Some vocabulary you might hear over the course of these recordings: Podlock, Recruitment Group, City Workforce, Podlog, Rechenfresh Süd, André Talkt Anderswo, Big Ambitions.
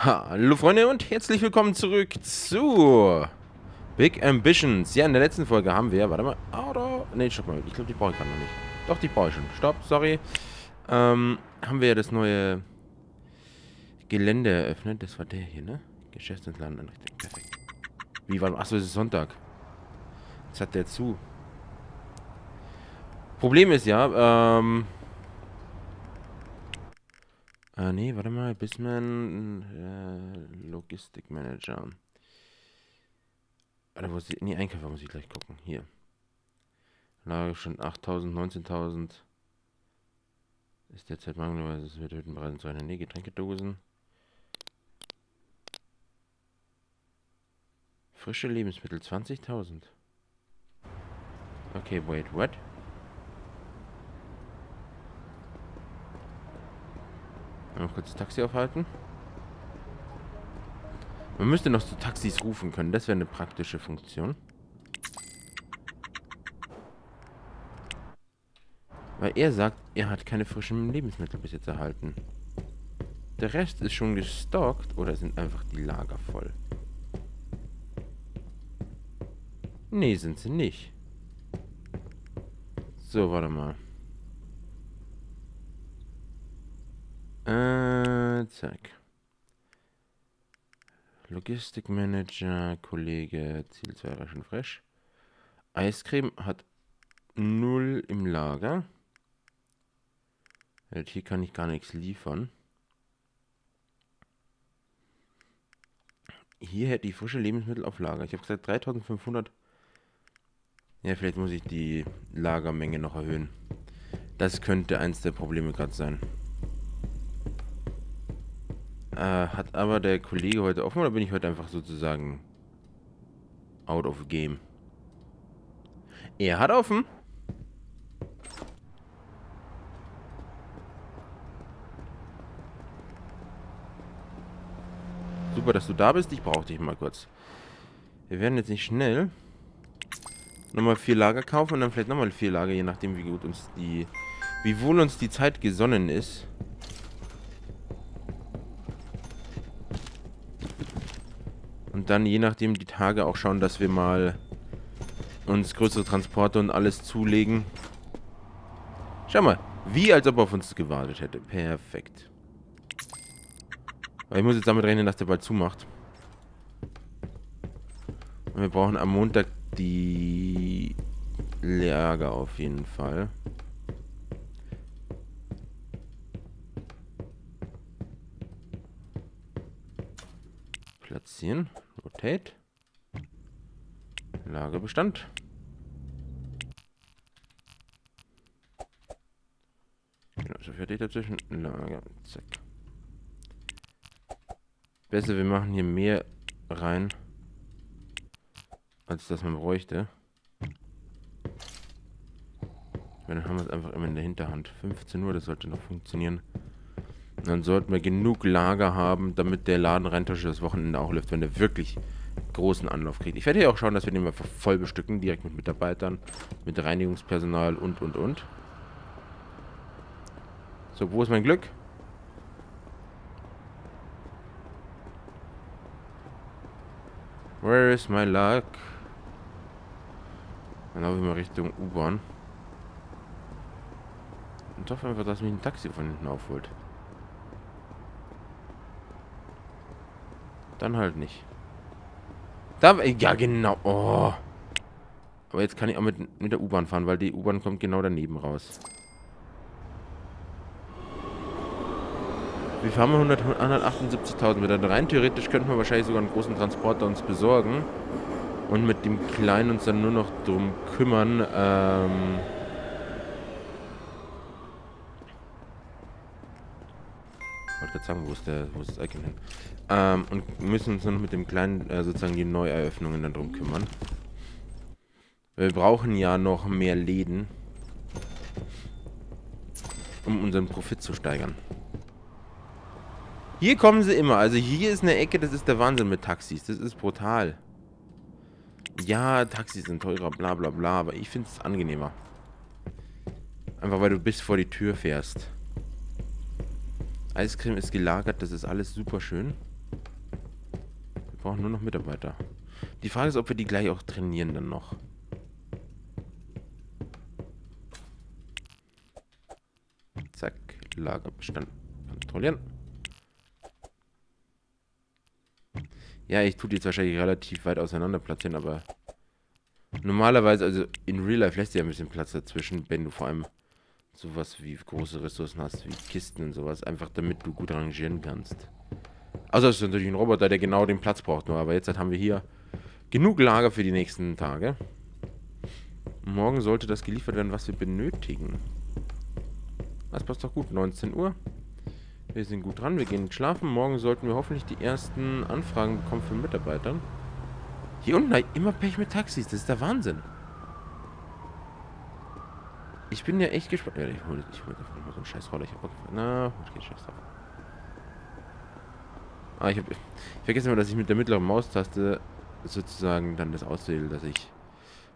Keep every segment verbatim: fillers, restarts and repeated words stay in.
Hallo Freunde und herzlich willkommen zurück zu Big Ambitions. Ja, in der letzten Folge haben wir, warte mal, oder, nee, stopp mal, ich glaube, die brauche ich gerade noch nicht. Doch, die brauche ich schon. Stopp, sorry. Ähm, haben wir ja das neue Gelände eröffnet. Das war der hier, ne? Geschäftsladen anrichten. Perfekt. Wie war das? Achso, es ist Sonntag. Jetzt hat der zu. Problem ist ja, ähm... Ah, nee, warte mal, Businessman, äh, Logistikmanager. Warte, wo ist die? Nee, Einkäufer muss ich gleich gucken. Hier. Lage schon achttausend, neunzehntausend. Ist derzeit mangelweise, es wird Hüttenpreisen zu einer Nähe, Getränkedosen. Frische Lebensmittel, zwanzigtausend. Okay, wait, what? Mal kurz das Taxi aufhalten. Man müsste noch zu Taxis rufen können. Das wäre eine praktische Funktion. Weil er sagt, er hat keine frischen Lebensmittel bis jetzt erhalten. Der Rest ist schon gestockt oder sind einfach die Lager voll? Nee, sind sie nicht. So, warte mal. Äh, zack. Logistikmanager, Kollege, Ziel zwei Rechenfresh. Eiscreme hat null im Lager. Hier kann ich gar nichts liefern. Hier hätte ich frische Lebensmittel auf Lager. Ich habe gesagt dreitausendfünfhundert. Ja, vielleicht muss ich die Lagermenge noch erhöhen. Das könnte eins der Probleme gerade sein. Uh, hat aber der Kollege heute offen oder bin ich heute einfach sozusagen out of game? Er hat offen. Super, dass du da bist. Ich brauche dich mal kurz. Wir werden jetzt nicht schnell. Nochmal vier Lager kaufen und dann vielleicht nochmal vier Lager, je nachdem wie gut uns die, wie wohl uns die Zeit gesonnen ist. Und dann, je nachdem, die Tage auch schauen, dass wir mal uns größere Transporte und alles zulegen. Schau mal, wie als ob er auf uns gewartet hätte. Perfekt. Aber ich muss jetzt damit rechnen, dass der bald zumacht. Und wir brauchen am Montag die Lager auf jeden Fall. Platzieren. Rotate. Lagerbestand. Genau, so fertig dazwischen. Lager. Zack. Besser, wir machen hier mehr rein, als das man bräuchte. Weil dann haben wir es einfach immer in der Hinterhand. fünfzehn Uhr, das sollte noch funktionieren. Dann sollten wir genug Lager haben, damit der Laden reintasche das Wochenende auch läuft, wenn der wirklich großen Anlauf kriegt. Ich werde hier auch schauen, dass wir den mal voll bestücken, direkt mit Mitarbeitern, mit Reinigungspersonal und, und, und. So, wo ist mein Glück? Where is my luck? Dann laufe ich mal Richtung U-Bahn. Und hoffe einfach, dass mich ein Taxi von hinten aufholt. Dann halt nicht. Da, ja, genau. Oh. Aber jetzt kann ich auch mit, mit der U-Bahn fahren, weil die U-Bahn kommt genau daneben raus. Wir fahren mal hundertachtundsiebzigtausend Meter. Rein theoretisch könnten wir wahrscheinlich sogar einen großen Transporter uns besorgen. Und mit dem Kleinen uns dann nur noch drum kümmern. Ähm... Ich wollte gerade sagen, wo ist, der, wo ist das Icon hin? Ähm, und müssen uns noch mit dem Kleinen, äh, sozusagen die Neueröffnungen dann drum kümmern. Wir brauchen ja noch mehr Läden, um unseren Profit zu steigern. Hier kommen sie immer. Also hier ist eine Ecke, das ist der Wahnsinn mit Taxis. Das ist brutal. Ja, Taxis sind teurer, bla bla bla, aber ich finde es angenehmer. Einfach weil du bis vor die Tür fährst. Eiscreme ist gelagert, das ist alles super schön. brauchen nur noch Mitarbeiter. Die Frage ist, ob wir die gleich auch trainieren dann noch. Zack, Lagerbestand kontrollieren. Ja, ich tue die jetzt wahrscheinlich relativ weit auseinander platzieren, aber normalerweise, also in Real Life lässt du ja ein bisschen Platz dazwischen, wenn du vor allem sowas wie große Ressourcen hast, wie Kisten und sowas, einfach damit du gut rangieren kannst. Also es ist natürlich ein Roboter, der genau den Platz braucht, nur aber jetzt haben wir hier genug Lager für die nächsten Tage. Morgen sollte das geliefert werden, was wir benötigen. Das passt doch gut, neunzehn Uhr. Wir sind gut dran, wir gehen schlafen. Morgen sollten wir hoffentlich die ersten Anfragen bekommen von Mitarbeitern. Hier unten halt immer Pech mit Taxis, das ist der Wahnsinn. Ich bin ja echt gespannt. Ja, ich hole ich hol einfach mal so einen scheiß Roller. Ich hab Bock auf. Na, ich geh scheiß drauf. Ah, ich, hab, ich vergesse immer, dass ich mit der mittleren Maustaste sozusagen dann das auswähle, dass ich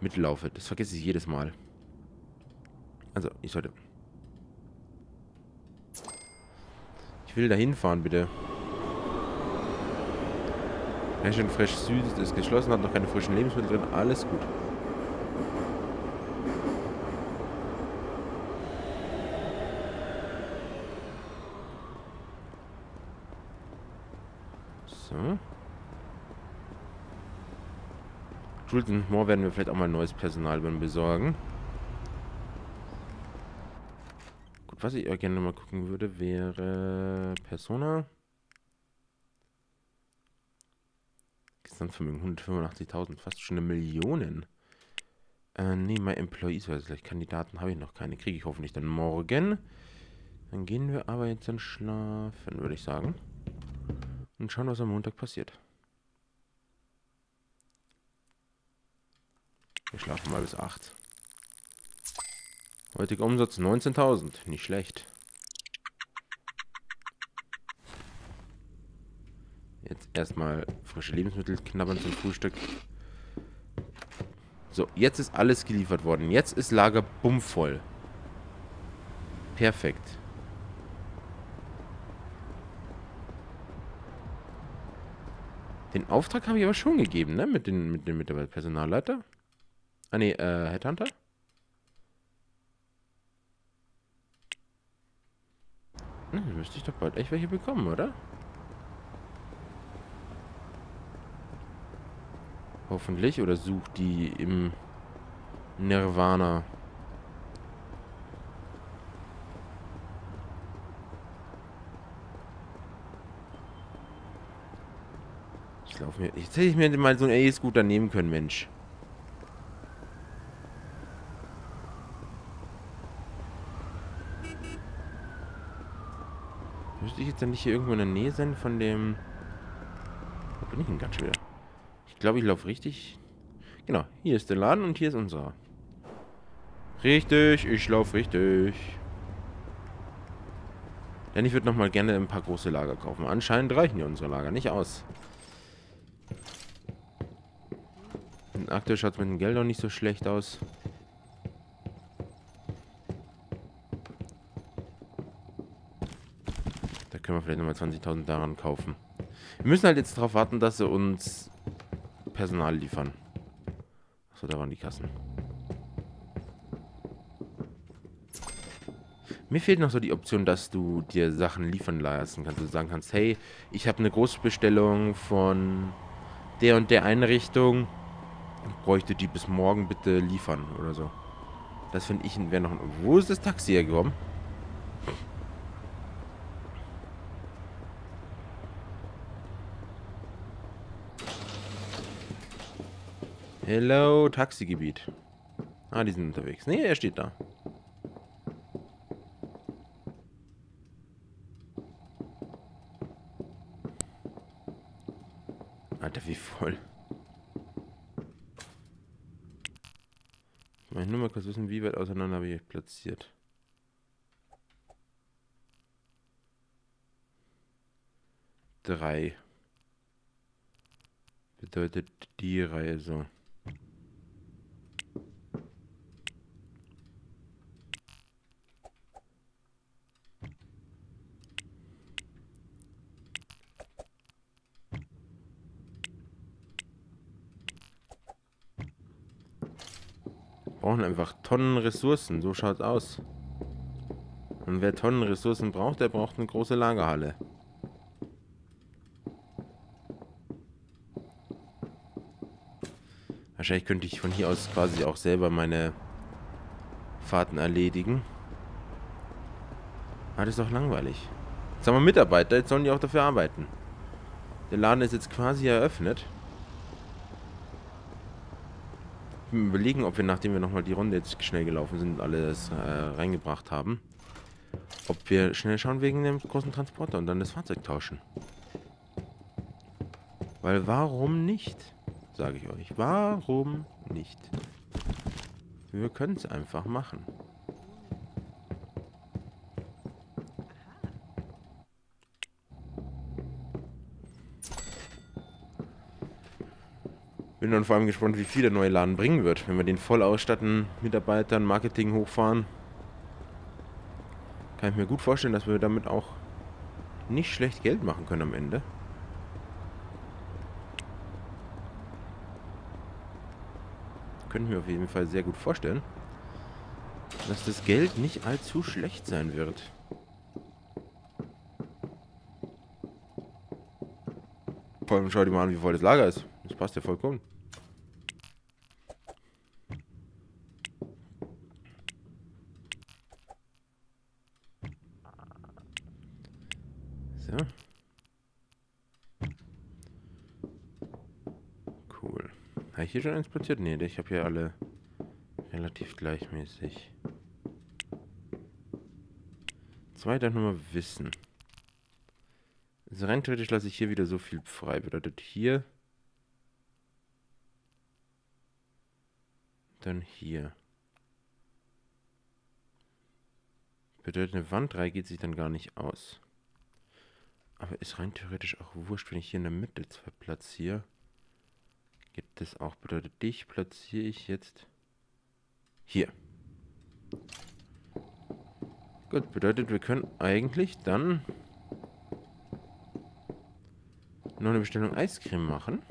mitlaufe. Das vergesse ich jedes Mal. Also, ich sollte... Ich will da hinfahren, bitte. Rechenfresh Süd ist geschlossen, hat noch keine frischen Lebensmittel drin. Alles gut. So. Jules und Moore werden wir vielleicht auch mal neues Personal besorgen. Gut, was ich gerne mal gucken würde, wäre Persona. Gesamtvermögen hundertfünfundachtzigtausend, fast schon eine Million. Äh, nee, my Employees, also vielleicht Kandidaten habe ich noch keine. Kriege ich hoffentlich dann morgen. Dann gehen wir aber jetzt dann schlafen, würde ich sagen. Und schauen, was am Montag passiert. Wir schlafen mal bis acht. Heutiger Umsatz neunzehntausend. Nicht schlecht. Jetzt erstmal frische Lebensmittel knabbern zum Frühstück. So, jetzt ist alles geliefert worden. Jetzt ist Lager bummvoll. Perfekt. Den Auftrag habe ich aber schon gegeben, ne? Mit dem mit den, mit der Personalleiter. Ah, ne, äh, Headhunter. Hm, müsste ich doch bald echt welche bekommen, oder? Hoffentlich. Oder sucht die im Nirvana. Jetzt hätte ich mir mal so einen E-Scooter nehmen können, Mensch. Müsste ich jetzt dann nicht hier irgendwo in der Nähe sein von dem... Wo bin ich denn ganz schwer? Ich glaube, ich laufe richtig. Genau, hier ist der Laden und hier ist unser. Richtig, ich laufe richtig. Denn ich würde nochmal gerne ein paar große Lager kaufen. Anscheinend reichen hier unsere Lager nicht aus. Aktuell schaut es mit dem Geld auch nicht so schlecht aus. Da können wir vielleicht nochmal zwanzigtausend daran kaufen. Wir müssen halt jetzt darauf warten, dass sie uns Personal liefern. Achso, da waren die Kassen. Mir fehlt noch so die Option, dass du dir Sachen liefern lassen kannst. Du sagen kannst, hey, ich habe eine Großbestellung von der und der Einrichtung. Bräuchte die bis morgen bitte liefern oder so. Das finde ich wäre noch ein... Wo ist das Taxi hergekommen? Hello, Taxigebiet. Ah, die sind unterwegs. Nee, er steht da. Alter, wie voll. Ich möchte nur mal kurz wissen, wie weit auseinander habe ich platziert. Drei. Bedeutet die Reihe so. brauchen einfach Tonnen Ressourcen. So schaut's aus. Und wer Tonnen Ressourcen braucht, der braucht eine große Lagerhalle. Wahrscheinlich könnte ich von hier aus quasi auch selber meine Fahrten erledigen. Ah, das ist doch langweilig. Jetzt haben wir Mitarbeiter, jetzt sollen die auch dafür arbeiten. Der Laden ist jetzt quasi eröffnet. Ich bin überlegen, ob wir, nachdem wir nochmal die Runde jetzt schnell gelaufen sind und alles äh, reingebracht haben, ob wir schnell schauen wegen dem großen Transporter und dann das Fahrzeug tauschen. Weil warum nicht, sage ich euch. Warum nicht? Wir können es einfach machen. Bin dann vor allem gespannt, wie viel der neue Laden bringen wird, wenn wir den voll ausstatten, Mitarbeitern, Marketing hochfahren. Kann ich mir gut vorstellen, dass wir damit auch nicht schlecht Geld machen können am Ende. Können wir auf jeden Fall sehr gut vorstellen, dass das Geld nicht allzu schlecht sein wird. Vor allem schau dir mal an, wie voll das Lager ist. Das passt ja vollkommen. So. Cool. Habe ich hier schon eins platziert? Nee, ich habe hier alle relativ gleichmäßig. Zweiter Nummer Wissen. Also rein theoretisch lasse ich hier wieder so viel frei. Bedeutet hier... Dann hier. Bedeutet, eine Wand drei geht sich dann gar nicht aus. Aber ist rein theoretisch auch wurscht, wenn ich hier in der Mitte zwei platziere. Gibt es auch. Bedeutet, dich platziere ich jetzt hier. Gut, bedeutet, wir können eigentlich dann noch eine Bestellung Eiscreme machen.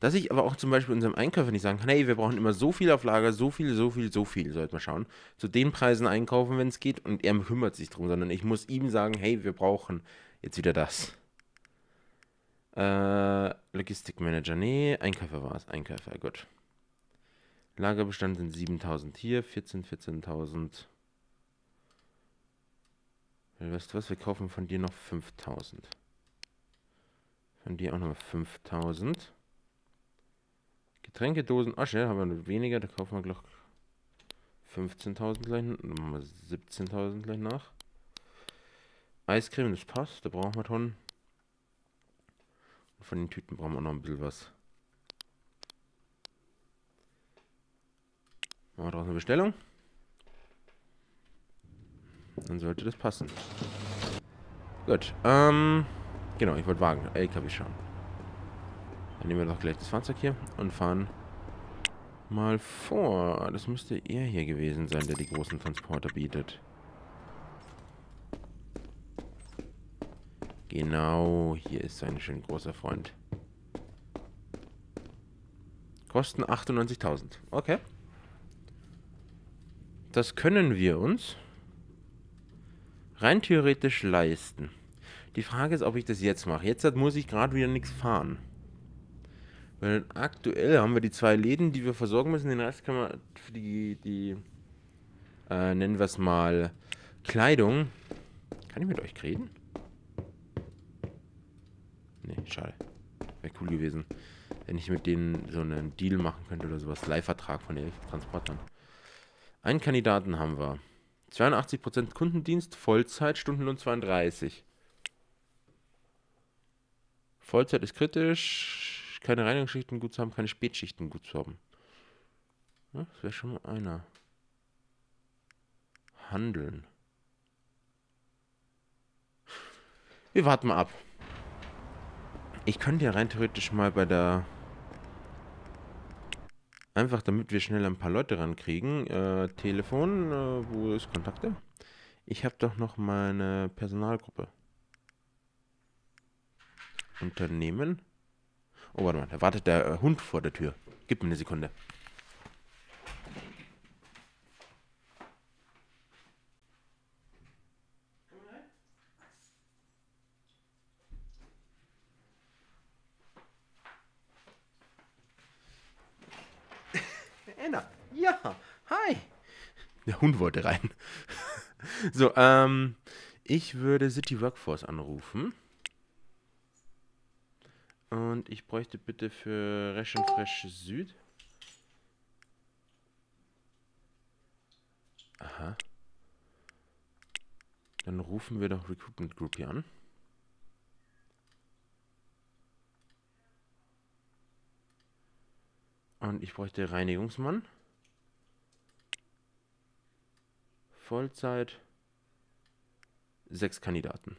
Dass ich aber auch zum Beispiel unserem Einkäufer nicht sagen kann, hey, wir brauchen immer so viel auf Lager, so viel, so viel, so viel, sollten wir schauen. Zu den Preisen einkaufen, wenn es geht, und er kümmert sich drum, sondern ich muss ihm sagen, hey, wir brauchen jetzt wieder das. Äh, Logistikmanager, nee, Einkäufer war es, Einkäufer, gut. Lagerbestand sind siebentausend hier, vierzehntausend, vierzehntausend. Weißt du was, wir kaufen von dir noch fünftausend. Von dir auch nochmal fünftausend. Getränkedosen, ah schnell, haben wir weniger, da kaufen wir gleich fünfzehntausend gleich, dann machen wir siebzehntausend gleich nach. Eiscreme, das passt, da brauchen wir Tonnen. Und von den Tüten brauchen wir auch noch ein bisschen was. Machen wir daraus eine Bestellung. Dann sollte das passen. Gut, ähm, genau, ich wollte Wagen, L K W schauen. Dann nehmen wir doch gleich das Fahrzeug hier und fahren mal vor. Das müsste er hier gewesen sein, der die großen Transporter bietet. Genau, hier ist sein schön großer Freund. Kosten achtundneunzigtausend. Okay. Das können wir uns rein theoretisch leisten. Die Frage ist, ob ich das jetzt mache. Jetzt muss ich gerade wieder nichts fahren. Weil aktuell haben wir die zwei Läden, die wir versorgen müssen. Den Rest können wir für die, die äh, nennen wir es mal, Kleidung. Kann ich mit euch reden? Nee, schade. Wäre cool gewesen, wenn ich mit denen so einen Deal machen könnte oder sowas. Leihvertrag von den Transportern. Einen Kandidaten haben wir. zweiundachtzig Prozent Kundendienst, Vollzeit, Stundenlohn zweiunddreißig. Vollzeit ist kritisch. Keine Reinigungsschichten gut zu haben, keine Spätschichten gut zu haben. Ja, das wäre schon mal einer. Handeln. Wir warten mal ab. Ich könnte ja rein theoretisch mal bei der... Einfach damit wir schnell ein paar Leute rankriegen. Äh, Telefon, äh, wo ist Kontakte? Ich habe doch noch meine Personalgruppe. Unternehmen. Oh, warte mal, da wartet der äh, Hund vor der Tür. Gib mir eine Sekunde. Anna, ja, hi. Der Hund wollte rein. So, ähm, ich würde City Workforce anrufen. Und ich bräuchte bitte für Rechenfresh Süd. Aha. Dann rufen wir doch Recruitment Group hier an. Und ich bräuchte Reinigungsmann. Vollzeit. Sechs Kandidaten.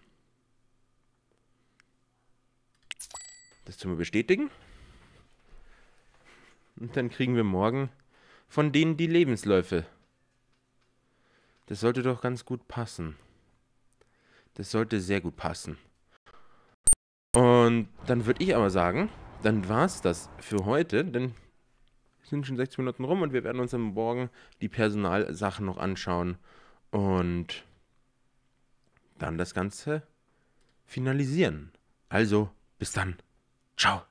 Das tun wir bestätigen. Und dann kriegen wir morgen von denen die Lebensläufe. Das sollte doch ganz gut passen. Das sollte sehr gut passen. Und dann würde ich aber sagen, dann war es das für heute. Denn es sind schon sechzig Minuten rum und wir werden uns am Morgen die Personalsachen noch anschauen. Und dann das Ganze finalisieren. Also, bis dann. Ciao.